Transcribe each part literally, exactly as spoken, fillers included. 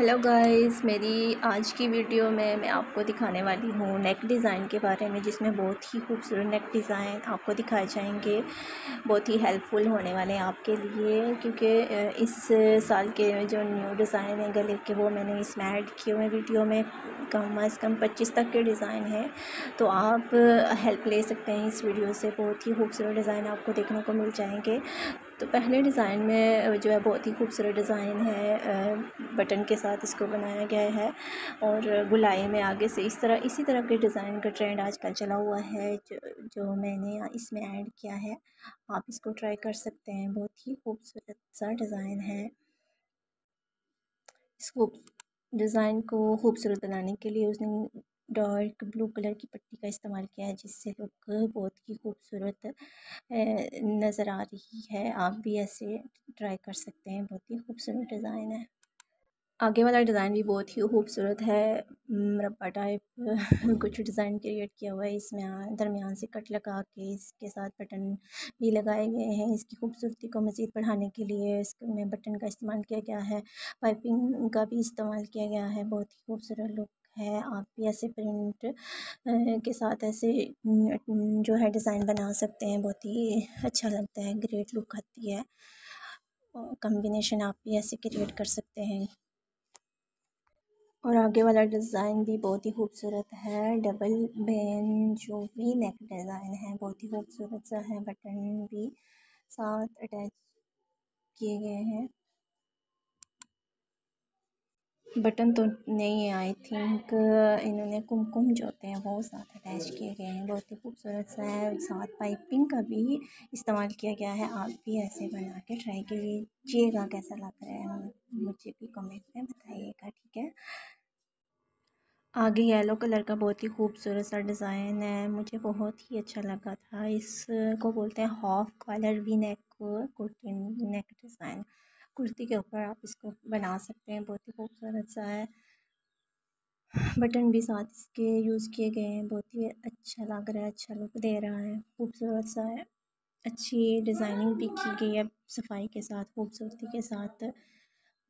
Hello guys, मेरी आज की वीडियो में मैं आपको दिखाने वाली हूँ नेक डिज़ाइन के बारे में, जिसमें बहुत ही खूबसूरत नेक डिज़ाइन आपको दिखाए जाएंगे। बहुत ही हेल्पफुल होने वाले हैं आपके लिए, क्योंकि इस साल के जो न्यू डिज़ाइन है गले के, वो मैंने इसमें ऐड किए हुए वीडियो में। कम अज़ कम पच्चीस तक के डिज़ाइन हैं, तो आप हेल्प ले सकते हैं इस वीडियो से। बहुत ही खूबसूरत डिज़ाइन आपको देखने को मिल जाएंगे। तो पहले डिज़ाइन में जो है बहुत ही खूबसूरत डिज़ाइन है, बटन के साथ इसको बनाया गया है और गुलाई में आगे से इस तरह इसी तरह के डिज़ाइन का ट्रेंड आजकल चला हुआ है, जो जो मैंने इसमें ऐड किया है। आप इसको ट्राई कर सकते हैं, बहुत ही खूबसूरत सा डिज़ाइन है। इस खूब डिज़ाइन को खूबसूरत बनाने के लिए उसने डार्क ब्लू कलर की पट्टी का इस्तेमाल किया है, जिससे लुक बहुत ही खूबसूरत नज़र आ रही है। आप भी ऐसे ट्राई कर सकते हैं, बहुत ही खूबसूरत डिज़ाइन है। आगे वाला डिज़ाइन भी बहुत ही खूबसूरत है, मुरब्बा टाइप कुछ डिज़ाइन क्रिएट किया हुआ है। इसमें दरमियान से कट लगा के इसके साथ बटन भी लगाए गए हैं। इसकी खूबसूरती को मज़ीद बढ़ाने के लिए इसमें बटन का इस्तेमाल किया गया है, पाइपिंग का भी इस्तेमाल किया गया है। बहुत ही खूबसूरत लुक है। आप भी ऐसे प्रिंट के साथ ऐसे जो है डिज़ाइन बना सकते हैं, बहुत ही अच्छा लगता है, ग्रेट लुक आती है। कॉम्बिनेशन आप भी ऐसे क्रिएट कर सकते हैं। और आगे वाला डिज़ाइन भी बहुत ही खूबसूरत है, डबल बेन जो भी नेक डिज़ाइन है, बहुत ही खूबसूरत सा है। बटन भी साथ अटैच किए गए हैं। बटन तो नहीं है, आई थिंक इन्होंने कुमकुम जो होते हैं वो साथ अटैच किए गए हैं। बहुत ही खूबसूरत सा है, साथ पाइपिंग का भी इस्तेमाल किया गया है। आप भी ऐसे बना के ट्राई कीजिएगा, कैसा लग रहा है मुझे भी कमेंट में बताइएगा, ठीक है। आगे येलो कलर का बहुत ही खूबसूरत सा डिज़ाइन है, मुझे बहुत ही अच्छा लगा था। इसको बोलते हैं half collar V neck kurti neck design. Kurti के ऊपर आप इसको बना सकते हैं, बहुत ही खूबसूरत सा है। बटन भी साथ इसके यूज़ किए गए हैं, बहुत ही अच्छा लग रहा है, अच्छा लुक दे रहा है, खूबसूरत सा है। अच्छी डिज़ाइनिंग भी की गई है, सफाई के साथ, खूबसूरती के साथ,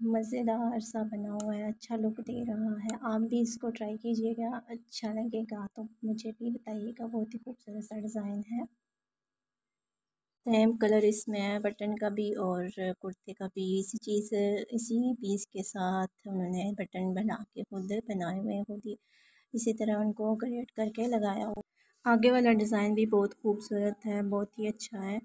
मज़ेदार सा बना हुआ है, अच्छा लुक दे रहा है। आप भी इसको ट्राई कीजिएगा, अच्छा लगेगा तो मुझे भी बताइएगा। बहुत ही खूबसूरत सा डिज़ाइन है। सेम कलर इसमें है, बटन का भी और कुर्ते का भी। इसी चीज़ इसी पीस के साथ उन्होंने बटन बना के खुद बनाए हुए खुद ही इसी तरह उनको क्रिएट करके लगाया हो। आगे वाला डिज़ाइन भी बहुत खूबसूरत है, बहुत ही अच्छा है।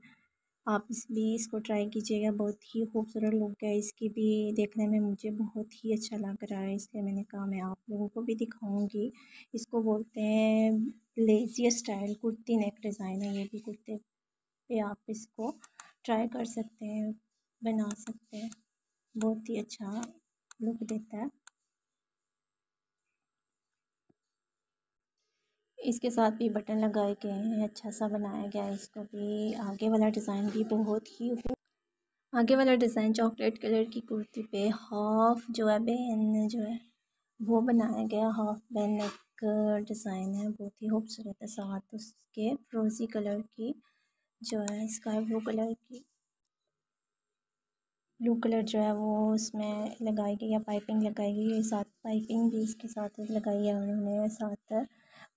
आप इस भी इसको ट्राई कीजिएगा, बहुत ही खूबसूरत लुक है। इसकी भी देखने में मुझे बहुत ही अच्छा लग रहा है, इसलिए मैंने कहा मैं आप लोगों को भी दिखाऊंगी। इसको बोलते हैं lazy style kurti neck design है। ये भी कुर्ते पे आप इसको ट्राई कर सकते हैं, बना सकते हैं, बहुत ही अच्छा लुक देता है। इसके साथ भी बटन लगाए गए हैं, अच्छा सा बनाया गया है इसको भी। आगे वाला डिज़ाइन भी बहुत ही आगे वाला डिज़ाइन चॉकलेट कलर की कुर्ती पे हाफ जो है बैन जो है वो बनाया गया, हाफ बैन नेक डिज़ाइन है, बहुत ही खूबसूरत है। साथ उसके रोज़ी कलर की जो है स्काई ब्लू कलर की ब्लू कलर जो है वो उसमें लगाई गई है, पाइपिंग लगाई गई है। साथ पाइपिंग भी इसके साथ लगाई है उन्होंने, साथ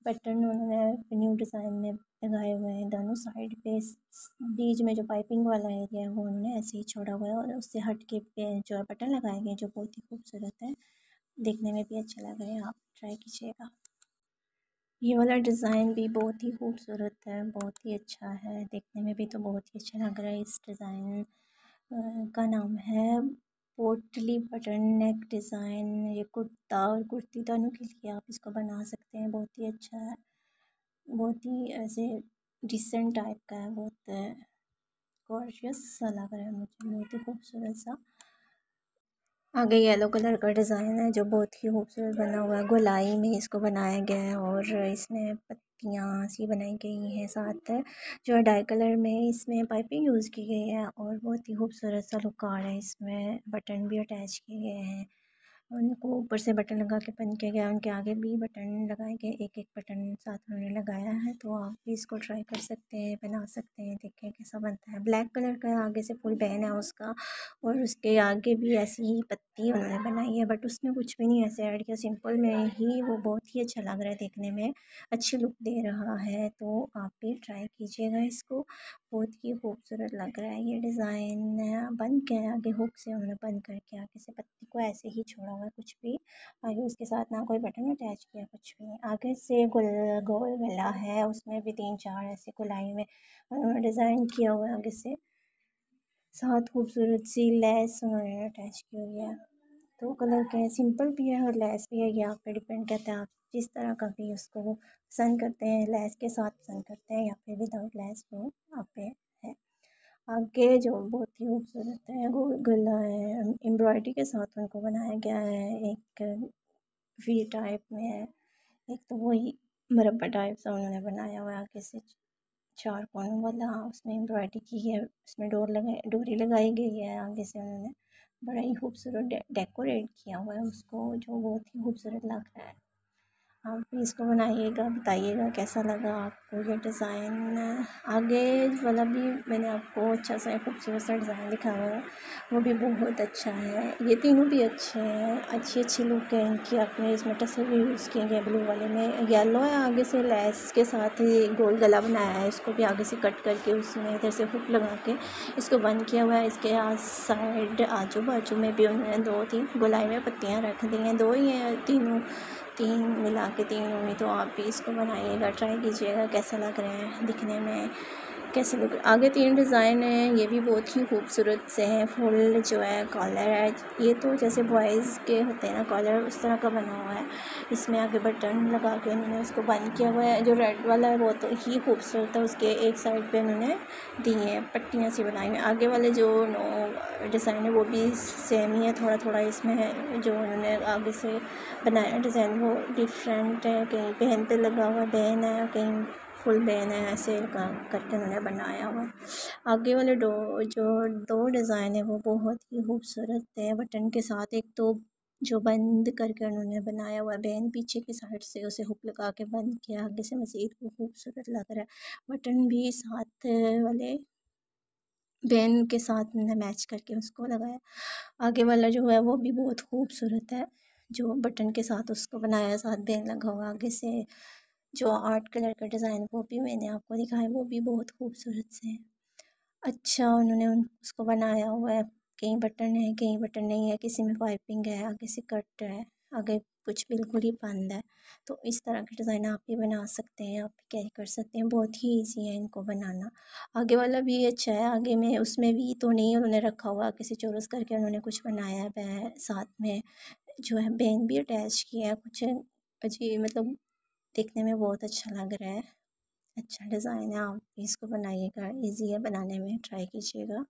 बटन उन्होंने न्यू डिज़ाइन में लगाए हुए हैं। दोनों साइड पे बीच में जो पाइपिंग वाला एरिया है वो उन्होंने ऐसे ही छोड़ा हुआ है, और उससे हट के पे जो है बटन लगाए गए, जो बहुत ही खूबसूरत है, देखने में भी अच्छा लग रहा है। आप ट्राई कीजिएगा। ये वाला डिज़ाइन भी बहुत ही खूबसूरत है, बहुत ही अच्छा है, देखने में भी तो बहुत ही अच्छा लग रहा है। इस डिज़ाइन का नाम है पोटली बटन नेक डिज़ाइन। ये कुर्ता और कुर्ती दोनों के लिए आप इसको बना सकते हैं, बहुत ही अच्छा है, बहुत ही ऐसे डिसेंट टाइप का है, बहुत गॉर्जियस सा लग रहा है मुझे, बहुत ही खूबसूरत सा। आगे येलो कलर का डिज़ाइन है, जो बहुत ही खूबसूरत बना हुआ है, गोलाई में इसको बनाया गया है और इसमें पत्तियाँ सी बनाई गई हैं। साथ जो है डाई कलर में इसमें पाइपिंग यूज़ की गई है, और बहुत ही खूबसूरत सा लुक आ रहा है। इसमें बटन भी अटैच किए गए हैं, उनको ऊपर से बटन लगा के बंद किया गया, उनके आगे भी बटन लगाए गए, एक एक बटन साथ उन्होंने लगाया है। तो आप भी इसको ट्राई कर सकते हैं, बना सकते हैं, देखें कैसा बनता है। ब्लैक कलर का आगे से फुल बैन है उसका, और उसके आगे भी ऐसी ही पत्ती उन्होंने बनाई है, बट उसमें कुछ भी नहीं ऐसे ऐड किया, सिंपल में ही वो बहुत ही अच्छा लग रहा है देखने में, अच्छी लुक दे रहा है। तो आप भी ट्राई कीजिएगा इसको, बहुत ही खूबसूरत लग रहा है ये डिज़ाइन। बंद किया है आगे हुक से, उन्होंने बंद करके आगे से पत्ती को ऐसे ही छोड़ा हुआ, कुछ भी आगे उसके साथ ना कोई बटन अटैच किया, कुछ भी आगे से गोल गोल गला है, उसमें भी तीन चार ऐसे गोलाई में उन्होंने डिज़ाइन किया हुआ है, आगे से साथ खूबसूरत सी लेस उन्होंने अटैच की हुई है। तो कलर क्या है, सिंपल भी है और लेस भी है, ये आप पे डिपेंड करता है, आप जिस तरह का भी उसको पसंद करते हैं, लेस के साथ पसंद करते हैं या फिर विदाउट लेस, वो आप पे है। आगे जो बहुत ही खूबसूरत है गोल गला है, एम्ब्रॉयडरी के साथ उनको बनाया गया है, एक वी टाइप में है, एक तो वही मरबा टाइप सा उन्होंने बनाया हुआ है, आगे से चार कोनों वाला, उसमें एम्ब्रॉयडरी की है, उसमें डोर लगाई डोरी लगाई गई है, आगे से उन्होंने बड़ा ही खूबसूरत डे, डेकोरेट किया हुआ है उसको, जो बहुत ही खूबसूरत लग रहा है। आप भी इसको बनाइएगा, बताइएगा कैसा लगा आपको ये डिज़ाइन। आगे वाला भी मैंने आपको अच्छा सा खूबसूरत सा डिज़ाइन दिखा हुआ है, वो भी बहुत अच्छा है, ये तीनों भी अच्छे हैं, अच्छी अच्छी लुक है इनकी। आपने इसमें टसल भी यूज़ किए गए, ब्लू वाले में येलो है, आगे से लेस के साथ ही गोल गला बनाया है, इसको भी आगे से कट करके उसमें इधर से हुक लगा के इसको बंद किया हुआ है। इसके आज साइड आजू बाजू में भी उन्होंने दो तीन गोलाई में पत्तियाँ रख दी हैं, दो ही हैं, तीनों तीन मिला के तीन हुई। तो आप भी इसको बनाइएगा, ट्राई कीजिएगा कैसा लग रहा है दिखने में, कैसे लग। आगे तीन डिज़ाइन हैं, ये भी बहुत ही खूबसूरत से हैं। फुल जो है कॉलर है, ये तो जैसे बॉयज़ के होते हैं ना कॉलर, उस तरह का बना हुआ है। इसमें आगे बटन लगा के उन्होंने उसको बंद किया हुआ है। जो रेड वाला है वो तो ही खूबसूरत है, उसके एक साइड पे उन्होंने दी है पट्टियाँ सी बनाई हैं। आगे वाले जो नो डिज़ाइन है वो भी सेम ही है, थोड़ा थोड़ा इसमें जो उन्होंने आगे से बनाया डिज़ाइन वो डिफरेंट है, कहीं बहन पर लगा हुआ बहन है, कहीं फुल बैन है, ऐसे करके उन्होंने बनाया हुआ। आगे वाले दो जो दो डिज़ाइन है वो बहुत ही खूबसूरत है, बटन के साथ। एक तो जो बंद करके उन्होंने बनाया हुआ बैन, पीछे की साइड से उसे हुक लगा के बंद किया, आगे से मज़ीद वो खूबसूरत लग रहा है। बटन भी साथ वाले बैन के साथ उन्होंने मैच करके उसको लगाया। आगे वाला जो है वो भी बहुत खूबसूरत है, जो बटन के साथ उसको बनाया, साथ बैन लगा हुआ। आगे से जो आर्ट कलर का डिज़ाइन वो भी मैंने आपको दिखाया, वो भी बहुत खूबसूरत से है। अच्छा उन्होंने उन उसको बनाया हुआ है, कहीं बटन है कहीं बटन नहीं है, किसी में पाइपिंग है, आगे से कट है, आगे कुछ बिल्कुल ही बंद है। तो इस तरह के डिज़ाइन आप भी बना सकते हैं, आप भी कैरी कर सकते हैं, बहुत ही इजी है इनको बनाना। आगे वाला भी अच्छा है, आगे में उसमें भी तो नहीं उन्होंने रखा हुआ, किसी चोरस करके उन्होंने कुछ बनाया है, साथ में जो है बैन भी अटैच किया है, कुछ अजीब मतलब देखने में बहुत अच्छा लग रहा है, अच्छा डिज़ाइन है। आप इसको बनाइएगा, इजी है बनाने में, ट्राई कीजिएगा।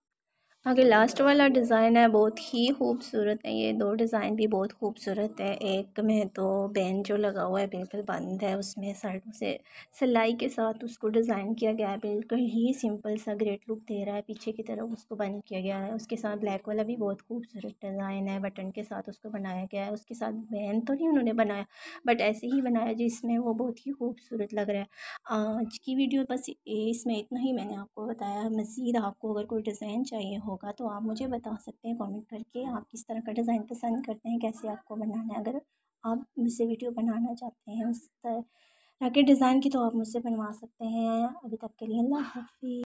आगे लास्ट वाला डिज़ाइन है, बहुत ही खूबसूरत है, ये दो डिज़ाइन भी बहुत खूबसूरत है। एक में तो बैन जो लगा हुआ है बिल्कुल बंद है, उसमें साइडों से सिलाई के साथ उसको डिज़ाइन किया गया है, बिल्कुल ही सिंपल सा ग्रेट लुक दे रहा है, पीछे की तरफ उसको बंद किया गया है। उसके साथ ब्लैक वाला भी बहुत खूबसूरत डिज़ाइन है, बटन के साथ उसको बनाया गया है, उसके साथ बैन तो नहीं उन्होंने बनाया बट ऐसे ही बनाया जिसमें वो बहुत ही खूबसूरत लग रहा है। आज की वीडियो बस इसमें इतना ही मैंने आपको बताया, मज़ीद आपको अगर कोई डिज़ाइन चाहिए होगा तो आप मुझे बता सकते हैं कमेंट करके, आप किस तरह का डिज़ाइन पसंद करते हैं, कैसे आपको बनाना है। अगर आप मुझसे वीडियो बनाना चाहते हैं उस तरह के डिज़ाइन की तो आप मुझसे बनवा सकते हैं। अभी तक के लिए अल्लाह हाफ़िज़।